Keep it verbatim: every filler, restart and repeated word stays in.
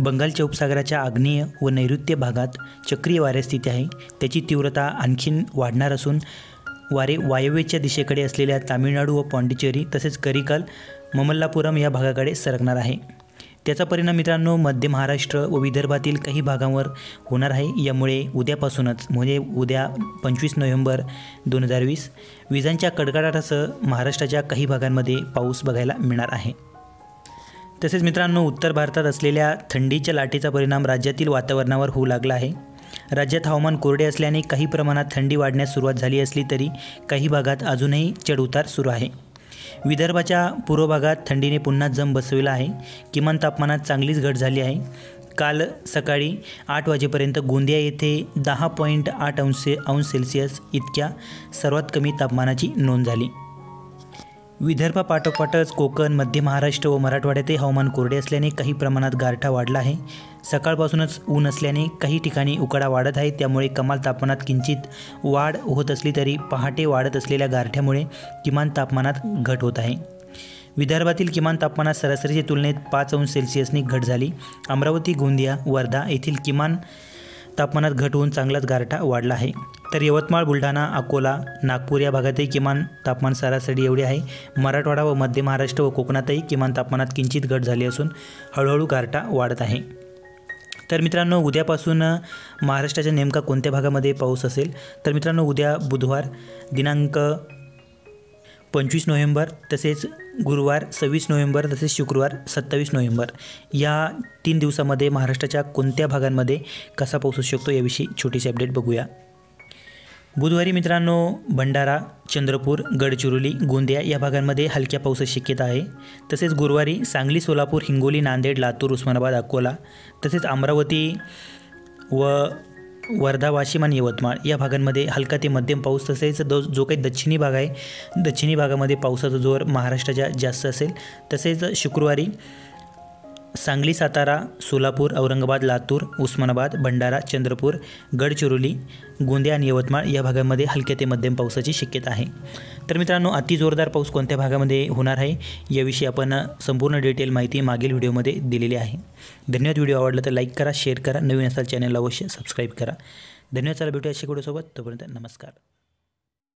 बंगालच्या उपसागराच्या आग्नेय व नैऋत्य भागात चक्रीय वारे स्थित आहे। त्याची तीव्रता आणखीन वाढणार असून वारे वायव्येच्या दिशेकडे असलेल्या तामिळनाडू व पॉंडिचेरी तसेच करिकल ममल्लापुरम या भागाकडे सरकणार आहे। त्याचा परिणाम मित्रांनो मध्य महाराष्ट्र व विदर्भातील काही भागांवर होणार आहे। यामुळे उद्यापासूनच म्हणजे उद्या पंचवीस नोव्हेंबर दोन हजार वीस विजांच्या कडकडाटासह महाराष्ट्राच्या काही भागांमध्ये पाऊस बघायला मिळणार आहे। तसेच मित्रांनो उत्तर भारतात असलेल्या थंडीच्या लाटेचा परिणाम राज्यातील वातावरणावर होऊ लागला आहे। राज्यात हवामान कोरडे असल्याने काही प्रमाणात थंडी वाढण्यास सुरुवात झाली असली तरी काही भागात अजूनही चढउतार सुरू आहे। विदर्भाच्या पूर्व भागात थंडीने पुन्हा जम बसविला आहे। किमान तापमानात चांगलीच घट झाली आहे। काल सकाळी आठ वाजेपर्यंत गोंदिया येथे दहा पॉईंट आठ अंश अंश सेल्सिअस इतक्या सर्वात कमी तापमानाची नोंद झाली। विदर्भापाठोपाठच कोकण मध्य महाराष्ट्र व मराठवाड्यातही हवामान कोरडे असल्याने काही प्रमाणात गारठा वाढला आहे। सकाळपासूनच ऊन असल्याने काही ठिकाणी उकाडा वाढत आहे। त्यामुळे कमाल तापमानात किंचित वाढ होत असली तरी पहाटे वाढत असलेल्या गारठ्यामुळे किमान तापमानात घट होत आहे। विदर्भातील किमान तापमानात सरासरीच्या तुलनेत पाच अंश सेल्सिअसने घट झाली। अमरावती गोंदिया वर्धा येथील किमान तापमानात घट होऊन चांगलाच गारठा वाढला आहे। तर यवतमाळ बुलढाणा अकोला नागपूर या भागातही किमान तापमान सरासरी एवढे आहे। मराठवाडा व मध्य महाराष्ट्र व कोकणातही किमान तापमानात किंचित घट झाली असून हळूहळू गारठा वाढत आहे। तर मित्रांनो उद्यापासून महाराष्ट्राच्या नेमका कोणत्या भागामध्ये पाऊस असेल तर मित्रांनो उद्या बुधवार दिनांक पंचवीस नोव्हेंबर तसेच गुरुवार सव्वीस नोव्हेंबर तसेच शुक्रवार सत्तावीस नोव्हेंबर या तीन दिवसामध्ये महाराष्ट्राच्या कोणत्या भागांमध्ये कसा पाऊस असू शकतो याविषयी छोटीशी अपडेट बघूया। बुधवारी मित्रांनो भंडारा चंद्रपूर गडचिरोली गोंदिया या भागांमध्ये हलक्या पावसाची शक्यता आहे। तसेच गुरुवारी सांगली सोलापूर हिंगोली नांदेड लातूर उस्मानाबाद अकोला तसेच अमरावती व वर्धा वाशिम आणि यवतमाळ या भागांमध्ये हलका ते मध्यम पाऊस तसेच दो जो काही दक्षिणी भाग आहे दक्षिणी भागामध्ये पावसाचा जोर महाराष्ट्राच्या जास्त असेल। तसेच शुक्रवारी सांगली सातारा सोलापूर औरंगाबाद लातूर उस्मानाबाद भंडारा चंद्रपूर गडचिरोली गोंदिया आणि यवतमाळ या भागांमध्ये हलक्या ते मध्यम पावसाची शक्यता आहे। तर मित्रांनो अति जोरदार पाऊस कोणत्या भागामध्ये होणार आहे याविषयी आपण संपूर्ण डिटेल माहिती मागील व्हिडिओमध्ये दिलेली आहे। धन्यवाद। व्हिडिओ आवडला तर लाईक करा शेअर करा। नवीन असाल चॅनलला अवश्य सबस्क्राईब करा। धन्यवाद। चला भेटूया अशा व्हिडिओसोबत। तोपर्यंत नमस्कार।